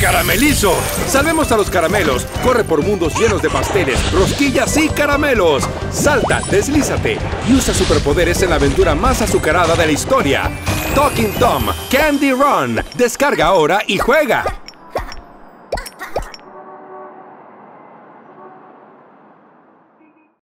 ¡Caramelizo! ¡Salvemos a los caramelos! ¡Corre por mundos llenos de pasteles, rosquillas y caramelos! ¡Salta, deslízate y usa superpoderes en la aventura más azucarada de la historia! ¡Talking Tom Candy Run! ¡Descarga ahora y juega!